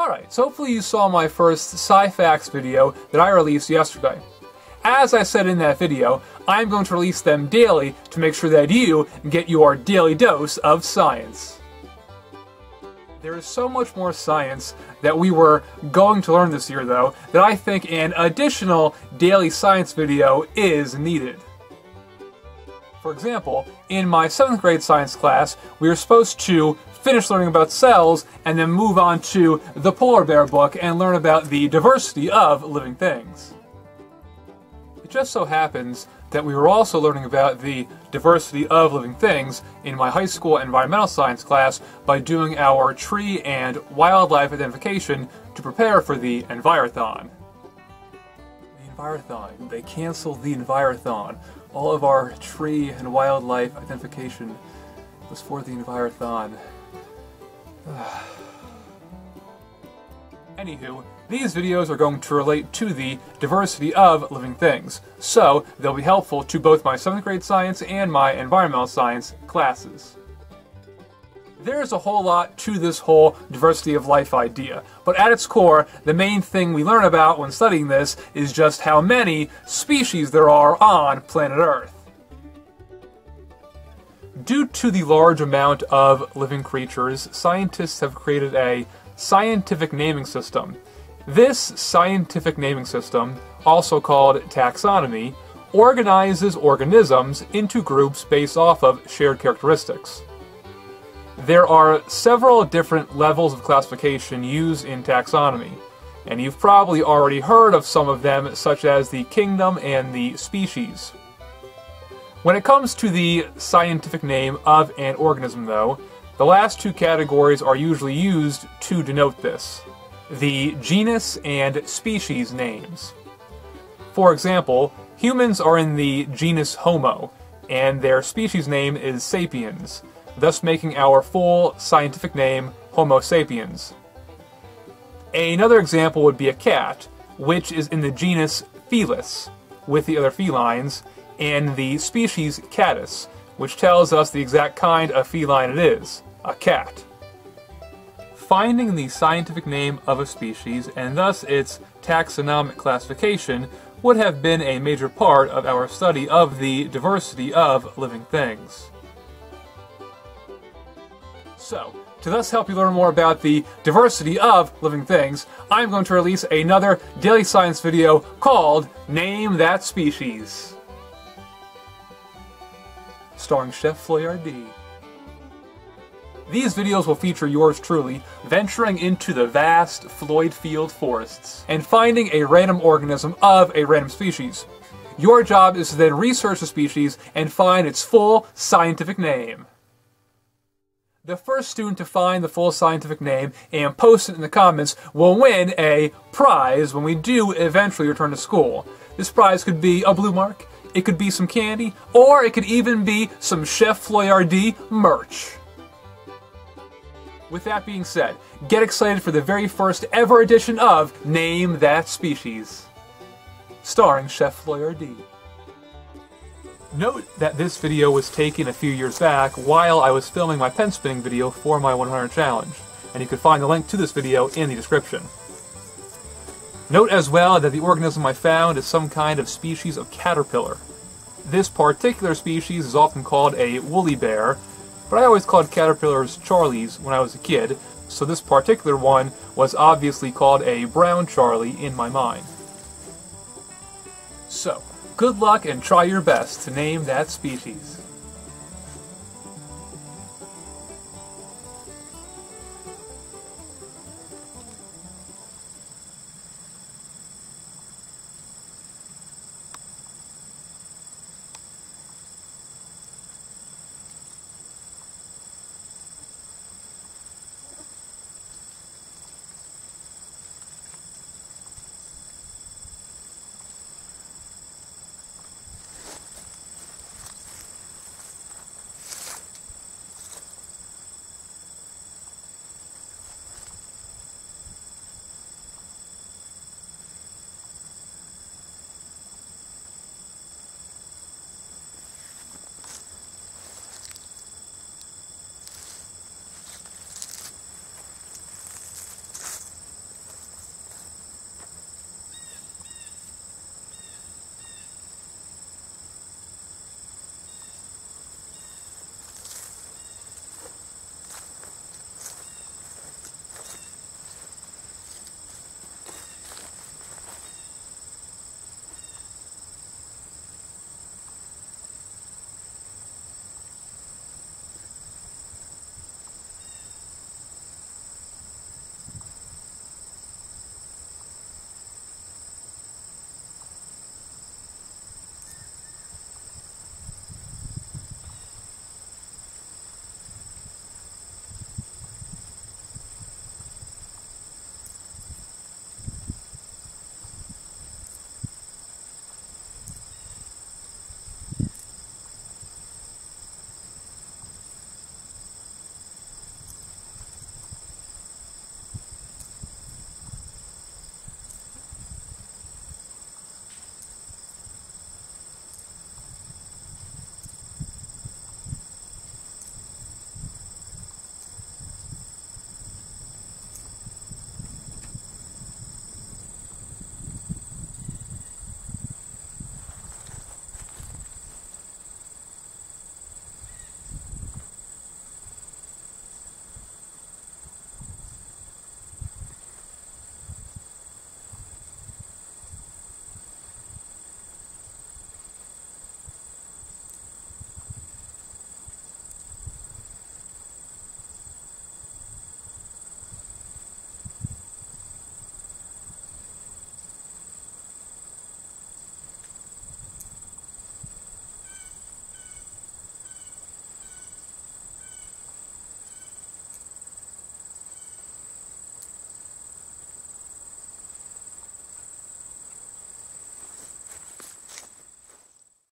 Alright, so hopefully you saw my first Sci-Facts video that I released yesterday. As I said in that video, I'm going to release them daily to make sure that you get your daily dose of science. There is so much more science that we were going to learn this year, though, that I think an additional daily science video is needed. For example, in my 7th grade science class, we were supposed to finish learning about cells and then move on to the Polar Bear book and learn about the diversity of living things. It just so happens that we were also learning about the diversity of living things in my high school environmental science class by doing our tree and wildlife identification to prepare for the Envirothon. The Envirothon. They canceled the Envirothon. All of our tree and wildlife identification was for the Envirothon. Anywho, these videos are going to relate to the diversity of living things, so they'll be helpful to both my 7th grade science and my environmental science classes. There's a whole lot to this whole diversity of life idea, but at its core, the main thing we learn about when studying this is just how many species there are on planet Earth. Due to the large amount of living creatures, scientists have created a scientific naming system. This scientific naming system, also called taxonomy, organizes organisms into groups based off of shared characteristics. There are several different levels of classification used in taxonomy, and you've probably already heard of some of them, such as the kingdom and the species. When it comes to the scientific name of an organism, though, the last two categories are usually used to denote this: the genus and species names. For example, humans are in the genus Homo, and their species name is sapiens, thus making our full scientific name Homo sapiens. Another example would be a cat, which is in the genus Felis, with the other felines, and the species catus, which tells us the exact kind of feline it is, a cat. Finding the scientific name of a species, and thus its taxonomic classification, would have been a major part of our study of the diversity of living things. So, to thus help you learn more about the diversity of living things, I'm going to release another daily science video called Name That Species, starring Chef Floyardee. These videos will feature yours truly venturing into the vast Floyd Field forests and finding a random organism of a random species. Your job is to then research the species and find its full scientific name. The first student to find the full scientific name and post it in the comments will win a prize when we do eventually return to school. This prize could be a blue mark, it could be some candy, or it could even be some Chef Floyardee merch. With that being said, get excited for the very first ever edition of Name That Species, starring Chef Floyardee. Note that this video was taken a few years back while I was filming my pen spinning video for my 100 challenge, and you can find the link to this video in the description. Note as well that the organism I found is some kind of species of caterpillar. This particular species is often called a woolly bear, but I always called caterpillars Charlies when I was a kid, so this particular one was obviously called a Brown Charlie in my mind. So, good luck and try your best to name that species.